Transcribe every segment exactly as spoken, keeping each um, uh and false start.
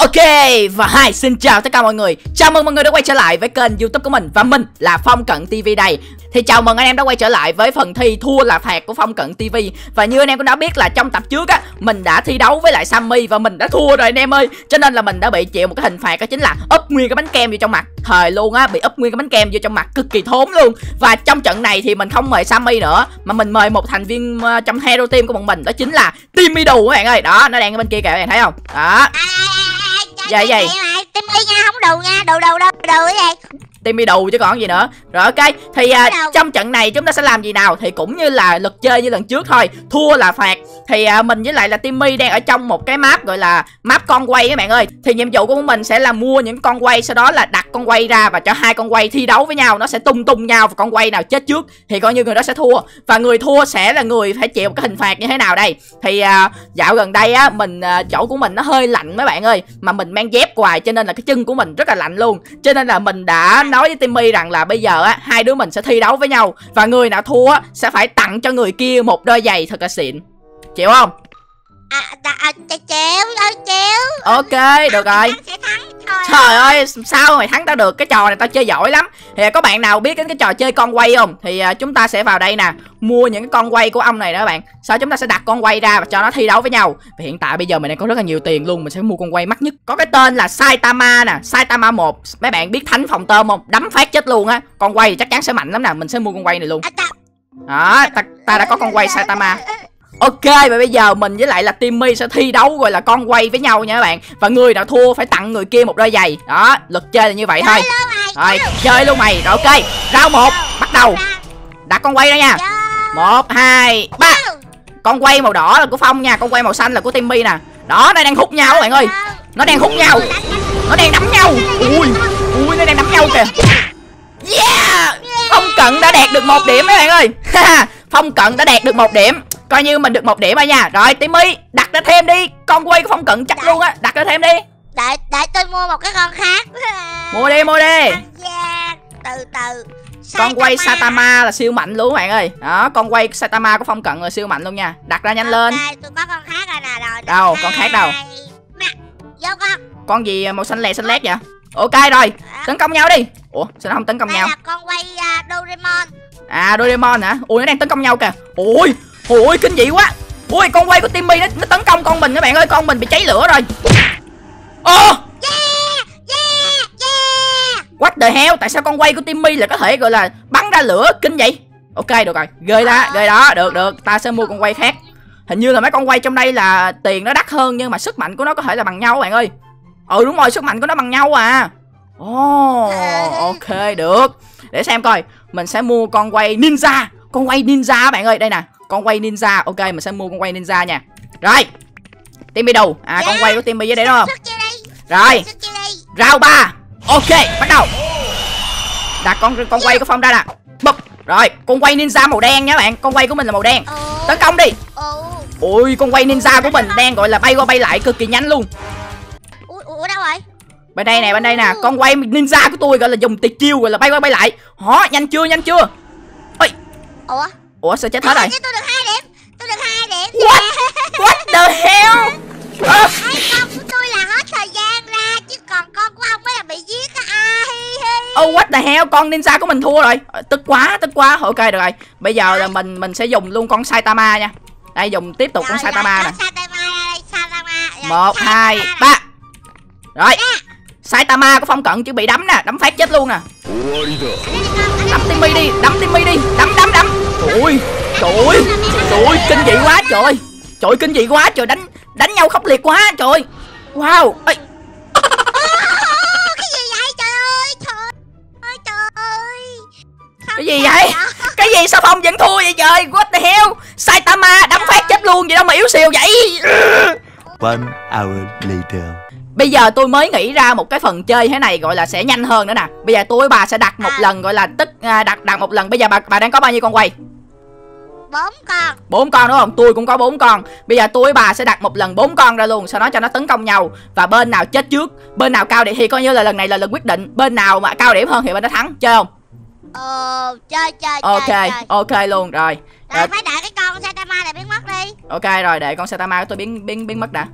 Ok, và hi, xin chào tất cả mọi người. Chào mừng mọi người đã quay trở lại với kênh YouTube của mình. Và mình là Phong Cận ti vi đây. Thì chào mừng anh em đã quay trở lại với phần thi thua là phạt của Phong Cận ti vi. Và như anh em cũng đã biết là trong tập trước á, mình đã thi đấu với lại Sammy và mình đã thua rồi anh em ơi. Cho nên là mình đã bị chịu một cái hình phạt, đó chính là úp nguyên cái bánh kem vô trong mặt. Thời luôn á, bị úp nguyên cái bánh kem vô trong mặt cực kỳ thốn luôn. Và trong trận này thì mình không mời Sammy nữa, mà mình mời một thành viên trong Hero Team của bọn mình, đó chính là Timmy Đù các bạn ơi. Đó, nó đang ở bên kia kìa, các bạn thấy không? Đó. Dạ vậy Timmy nha, không đù nha, đù đù đâu, đù cái gì Timmy Đù chứ còn gì nữa. Rồi ok, thì uh, trong trận này chúng ta sẽ làm gì nào? Thì cũng như là luật chơi như lần trước thôi, thua là phạt. Thì uh, mình với lại là Timmy đang ở trong một cái map gọi là map con quay các bạn ơi. Thì nhiệm vụ của mình sẽ là mua những con quay, sau đó là đặt con quay ra và cho hai con quay thi đấu với nhau. Nó sẽ tung tung nhau và con quay nào chết trước thì coi như người đó sẽ thua. Và người thua sẽ là người phải chịu một cái hình phạt như thế nào đây. Thì uh, dạo gần đây á, mình uh, chỗ của mình nó hơi lạnh mấy bạn ơi, mà mình mang dép hoài cho nên là cái chân của mình rất là lạnh luôn. Cho nên là mình đã nói với Timmy rằng là bây giờ á, hai đứa mình sẽ thi đấu với nhau và người nào thua á, sẽ phải tặng cho người kia một đôi giày thật là xịn. Chịu không? À, à, chịu, chịu. Ok, được rồi. Trời ơi, sao mày thắng tao được? Cái trò này tao chơi giỏi lắm. Thì có bạn nào biết đến cái trò chơi con quay không? Thì uh, chúng ta sẽ vào đây nè, mua những cái con quay của ông này đó các bạn. Sau chúng ta sẽ đặt con quay ra và cho nó thi đấu với nhau. Và hiện tại bây giờ mình đang có rất là nhiều tiền luôn, mình sẽ mua con quay mắc nhất. Có cái tên là Saitama nè, Saitama một. Mấy bạn biết thánh phòng tôm không? Đấm phát chết luôn á. Con quay thì chắc chắn sẽ mạnh lắm nè, mình sẽ mua con quay này luôn. Đó, ta, ta đã có con quay Saitama. Ok, và bây giờ mình với lại là Timmy sẽ thi đấu gọi là con quay với nhau nha các bạn. Và người nào thua phải tặng người kia một đôi giày. Đó, luật chơi là như vậy thôi. Rồi, chơi luôn mày. Rồi ok, round một, bắt đầu. Đặt con quay ra nha. Một, hai, ba. Con quay màu đỏ là của Phong nha, con quay màu xanh là của Timmy nè. Đó, nó đang hút nhau các bạn ơi. Nó đang hút nhau. Nó đang đấm nhau. Ui, ui, nó đang đấm nhau kìa. Yeah, Phong Cận đã đạt được một điểm các bạn ơi. Phong Cận đã đạt được một điểm, coi như mình được một điểm rồi nha. Rồi Timmy, đặt ra thêm đi, con quay của Phong Cận chắc luôn á, đặt ra thêm đi. Để để tôi mua một cái con khác. Mua đi, mua đi. Từ từ. Con quay Saitama là siêu mạnh luôn các bạn ơi. Đó, con quay Saitama của Phong Cận là siêu mạnh luôn nha. Đặt ra nhanh lên. Tôi có con khác rồi nè rồi. Đâu, con khác đâu? Vô con. Con gì màu xanh lè xanh lét vậy? Ok rồi, tấn công nhau đi. Ủa, sao nó không tấn công nhau? Đây là con quay Doraemon. À, Doraemon hả? Ui, nó đang tấn công nhau kìa. Ui. Ôi kinh dị quá. Ôi con quay của Timmy nó, nó tấn công con mình các bạn ơi. Con mình bị cháy lửa rồi. Ồ oh. Yeah, yeah, yeah. What the hell? Tại sao con quay của Timmy là có thể gọi là bắn ra lửa kinh vậy? Ok được rồi. Ghê đó, ghê đó. Được được, ta sẽ mua con quay khác. Hình như là mấy con quay trong đây là tiền nó đắt hơn, nhưng mà sức mạnh của nó có thể là bằng nhau các bạn ơi. Ừ đúng rồi, sức mạnh của nó bằng nhau à. Ồ oh, ok được. Để xem coi, mình sẽ mua con quay ninja. Con quay ninja các bạn ơi, đây nè, con quay ninja. Ok, mình sẽ mua con quay ninja nha. Rồi Timmy Đù. À yeah, con quay của Timmy với đây đúng không? Rồi round ba. Ok, bắt đầu. Đặt con con quay của Phong ra nè. Bụp. Rồi con quay ninja màu đen nha bạn. Con quay của mình là màu đen. Tấn công đi. Ui con quay ninja của mình đang gọi là bay qua bay lại cực kỳ nhanh luôn. Ủa đâu rồi? Bên đây nè, bên đây nè. Con quay ninja của tôi gọi là dùng tuyệt chiêu gọi là bay qua bay lại. Hó, nhanh chưa, nhanh chưa? Ôi. Ủa? Ủa sao chết hết rồi? Tôi được hai điểm. Tôi được hai điểm. What? What the hell? Ơ, con của tôi là hết thời gian ra chứ còn con của ông mới là bị giết á. Oh what the hell, con ninja của mình thua rồi. Tức quá, tức quá. Ok được rồi. Bây giờ là mình mình sẽ dùng luôn con Saitama nha. Đây dùng tiếp tục con Saitama nè. một hai ba. Rồi. Saitama của Phong Cận chuẩn bị đấm nè, đấm phát chết luôn nè. Đấm Timmy đi, đấm Timmy đi, đấm đấm đấm. Ôi, trời ơi, trời ơi, kinh dị quá trời ơi. Trời ơi, kinh dị quá trời, đánh đánh nhau khốc liệt quá trời ơi. Wow. Ê. Cái gì vậy trời ơi, trời ơi, trời ơi. Cái gì vậy? Cái gì sao Phong vẫn thua vậy trời? What the hell? Saitama đấm phát chết luôn vậy đâu mà yếu xìu vậy. One hour later. Bây giờ tôi mới nghĩ ra một cái phần chơi thế này gọi là sẽ nhanh hơn nữa nè. Bây giờ tôi bà sẽ đặt một à. lần gọi là tức đặt đặt một lần. Bây giờ bà bà đang có bao nhiêu con quay? Bốn con. Bốn con đúng không? Tôi cũng có bốn con. Bây giờ tôi bà sẽ đặt một lần bốn con ra luôn, sau đó cho nó tấn công nhau và bên nào chết trước, bên nào cao điểm thì coi như là lần này là lần quyết định, bên nào mà cao điểm hơn thì bên đó thắng, chơi không? Ờ, chơi chơi chơi. Ok, chơi. Ok luôn rồi. Rồi phải đợi cái con Saitama này biến mất đi. Ok rồi, để con Saitama của tôi biến biến biến mất đã.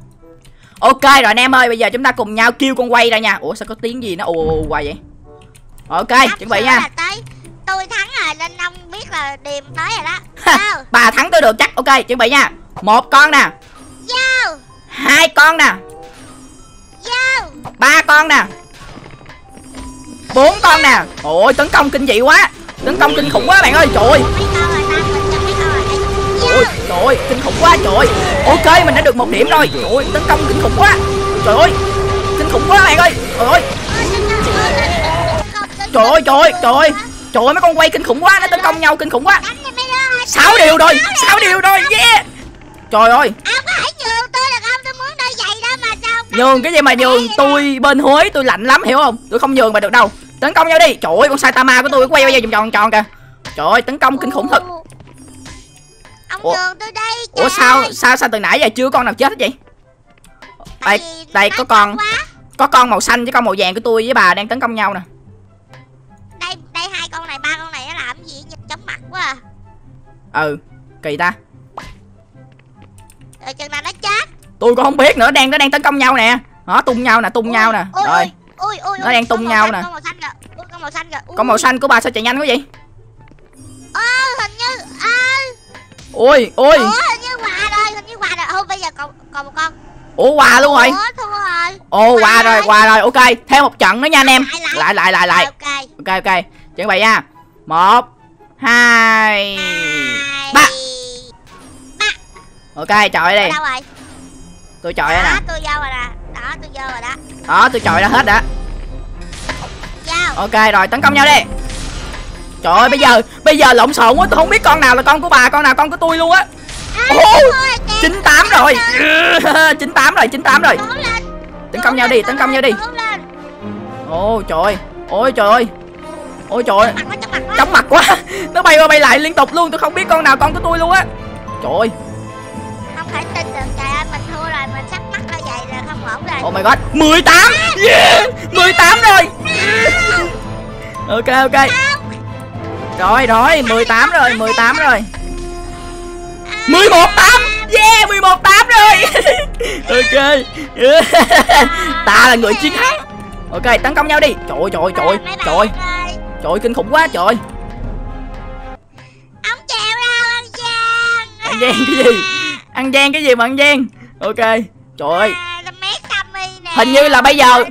Ok rồi anh em ơi, bây giờ chúng ta cùng nhau kêu con quay ra nha. Ủa sao có tiếng gì nó ù ù hoài vậy? Ok, Đáp chuẩn bị nha. Tới. Tôi thắng rồi nên ông biết là điểm tới rồi đó. Bà thắng tôi được chắc. Ok, chuẩn bị nha. Một con nè. Vô. Hai con nè. Vô. Ba con nè. Bốn con nè. Ôi tấn công kinh dị quá. Tấn công kinh khủng quá bạn ơi. Trời ơi. Ôi, trời ơi, kinh khủng quá trời ơi. Ok, mình đã được một điểm rồi. Trời ơi, tấn công kinh khủng quá. Trời ơi, kinh khủng quá bạn ơi. Trời ơi. Trời ơi, trời ơi, trời ơi. Trời ơi, mấy con quay kinh khủng quá, nó tấn công nhau kinh khủng quá. sáu điều rồi, sáu điều rồi. Yeah. Trời ơi. Ông có hãy nhường tôi được không? Tôi muốn đôi giày đó mà sao? Nhường cái gì mà nhường, tôi bên Huế tôi lạnh lắm hiểu không? Tôi không nhường mà được đâu. Tấn công nhau đi. Trời ơi, con Saitama của tôi quay quay vòng tròn tròn kìa. Trời ơi, tấn công kinh khủng thật. Ông nhường tôi đi. Ủa sao sao sao từ nãy giờ chưa con nào chết hết vậy? Đây, đây có con. Có con màu xanh với con màu vàng của tôi với bà đang tấn công nhau nè. Đây, đây hai con này, ba con này nó làm gì chóng mặt quá à. Ừ, kỳ ta. Rồi chừng nào nó chết. Tôi cũng không biết nữa, đang nó đang tấn công nhau nè. Nó tung nhau nè, tung ui, nhau nè. Rồi. Ui, ui, ui, nó đang tung nhau nè. Con màu xanh kìa. Ui, con màu xanh kìa. Con màu xanh của bà sao chạy nhanh quá vậy? Ơ, ờ, hình như à... Ôi, ôi. Ủa, hình như quà rồi, hình như quà rồi. Thôi bây giờ còn còn một con. Ủa quà luôn rồi. Ủa thua rồi. Ồ quà rồi, quà rồi. Ok, thêm một trận nữa nha anh em. Lại lại lại lại. Ok ok. Chuẩn bị nha. một hai ba. Ok, chọi đi. Tôi chọi đây nè. Tôi vô rồi nè. Đó, tôi vô rồi đó. Đó, tôi chọi ra hết đã. Ok rồi, tấn công nhau đi. Trời ơi, bây giờ bây giờ lộn xộn quá, tôi không biết con nào là con của bà, con nào con của tôi luôn á. chín tám rồi. chín tám rồi, chín tám rồi. Tấn công nhau đi, tấn công nhau đi. Ôi trời ơi. Ôi trời ơi. Ôi trời ơi. Chóng mặt quá. Nó bay qua bay lại liên tục luôn, tôi không biết con nào con của tôi luôn á. Trời ơi. Không phải tin được, trời ơi, mình thua rồi, mình sắp mắt ra vậy là không ổn rồi. Oh my god, mười tám. Yeah, mười tám rồi. Ok ok. Rồi rồi, mười tám rồi, mười tám rồi. mười một tám. Yeah, mười một tám rồi. Ok. Ta là người chiến thắng. Ok, tấn công nhau đi. Trời ơi, trời ơi, trời ơi. Trời ơi. Trời ơi, kinh khủng quá trời ơi. Ông chèo đâu ăn gian. Ăn gian cái gì? Ăn gian cái gì mà ăn gian. Ok. Trời ơi. Hình như là bây giờ.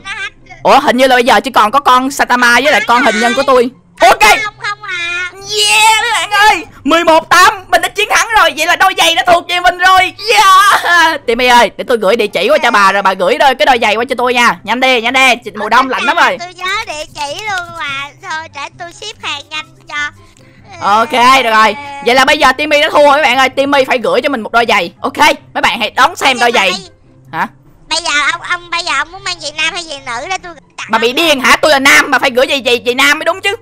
Ủa, hình như là bây giờ chỉ còn có con Saitama với lại con hình nhân của tôi. Ok. Yeah các bạn ơi, mười một tám mình đã chiến thắng rồi, vậy là đôi giày đã thuộc về mình rồi. Yeah. Timmy ơi, để tôi gửi địa chỉ qua cho bà rồi bà gửi đôi cái đôi giày qua cho tôi nha. Nhanh đi, nhanh đi, mùa đông lạnh lắm rồi. Tôi nhớ địa chỉ luôn mà, thôi để tôi ship hàng nhanh cho. Ok được rồi. Vậy là bây giờ Timmy đã thua rồi các bạn ơi, Timmy phải gửi cho mình một đôi giày. Ok, mấy bạn hãy đón xem đôi giày. Hả? Bây giờ ông ông bây giờ ông muốn mang giày nam hay giày nữ để tôi tặng. Bà bị điên hả? Tôi là nam mà phải gửi giày giày giày nam mới đúng chứ.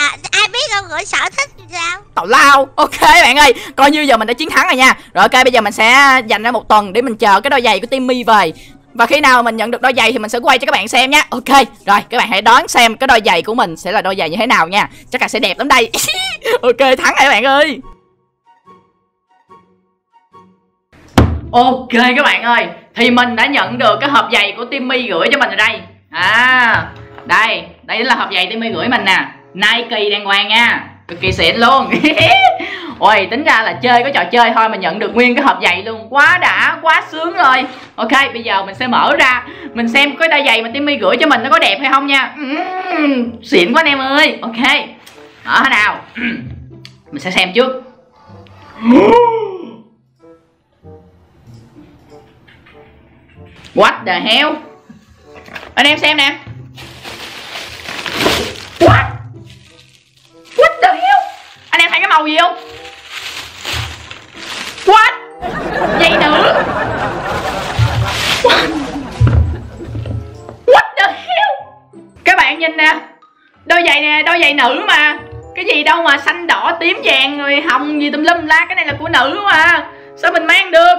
À, ai biết đâu gửi sở thích sao? Tào lao. Ok bạn ơi, coi như giờ mình đã chiến thắng rồi nha. Rồi ok, bây giờ mình sẽ dành ra một tuần để mình chờ cái đôi giày của Timmy về. Và khi nào mình nhận được đôi giày thì mình sẽ quay cho các bạn xem nha. Ok, rồi các bạn hãy đoán xem cái đôi giày của mình sẽ là đôi giày như thế nào nha. Chắc là sẽ đẹp lắm đây. Ok, thắng rồi các bạn ơi. Ok các bạn ơi, thì mình đã nhận được cái hộp giày của Timmy gửi cho mình ở đây. À, đây, đây chính là hộp giày Timmy gửi mình nè. Nike đàng hoàng nha, cực kỳ xịn luôn. Ôi tính ra là chơi có trò chơi thôi mà nhận được nguyên cái hộp giày luôn, quá đã, quá sướng rồi. Ok bây giờ mình sẽ mở ra, mình xem cái đôi giày mà Timmy gửi cho mình nó có đẹp hay không nha. Uhm, xịn quá anh em ơi. Ok, mở thế nào. Mình sẽ xem trước. What the hell. Anh em xem nè. What? What the hell? Anh em thấy cái màu gì không? What? Vậy nữa. What? What the hell? Các bạn nhìn nè. Đôi giày nè, đôi giày nữ mà. Cái gì đâu mà xanh đỏ tím vàng rồi hồng gì tùm lum la. Cái này là của nữ mà. Sao mình mang được?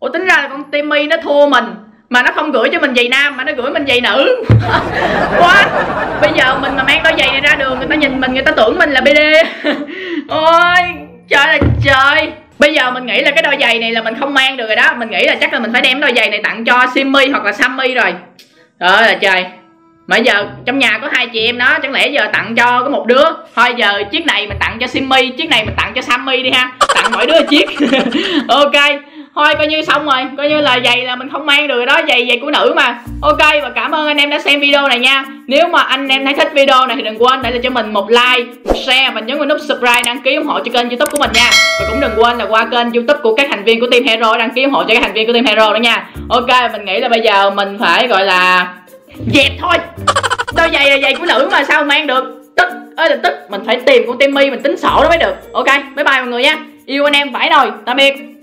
Ủa tính ra là con Timmy nó thua mình. Mà nó không gửi cho mình giày nam mà nó gửi mình giày nữ. Quá. Bây giờ mình mà mang đôi giày này ra đường người ta nhìn mình, người ta tưởng mình là bê đê. Ôi trời là trời. Bây giờ mình nghĩ là cái đôi giày này là mình không mang được rồi đó. Mình nghĩ là chắc là mình phải đem đôi giày này tặng cho Simmy hoặc là Sammy rồi. Trời ơi là trời. Mà giờ trong nhà có hai chị em đó, chẳng lẽ giờ tặng cho có một đứa. Thôi giờ chiếc này mình tặng cho Simmy, chiếc này mình tặng cho Sammy đi ha. Tặng mỗi đứa chiếc. Ok, thôi coi như xong rồi. Coi như là giày là mình không mang được rồi đó. Giày giày của nữ mà. Ok, và cảm ơn anh em đã xem video này nha. Nếu mà anh em thấy thích video này thì đừng quên để lại cho mình một like, một share và nhấn vào nút subscribe đăng ký ủng hộ cho kênh YouTube của mình nha. Và cũng đừng quên là qua kênh YouTube của các thành viên của Team Hero đăng ký ủng hộ cho các thành viên của Team Hero đó nha. Ok, mình nghĩ là bây giờ mình phải gọi là dẹp thôi. Đôi giày là giày của nữ mà sao mang được. Tức ơi là tức, mình phải tìm con Timmy mình tính sổ đó mới được. Ok, bye bye mọi người nha. Yêu anh em phải rồi. Tạm biệt.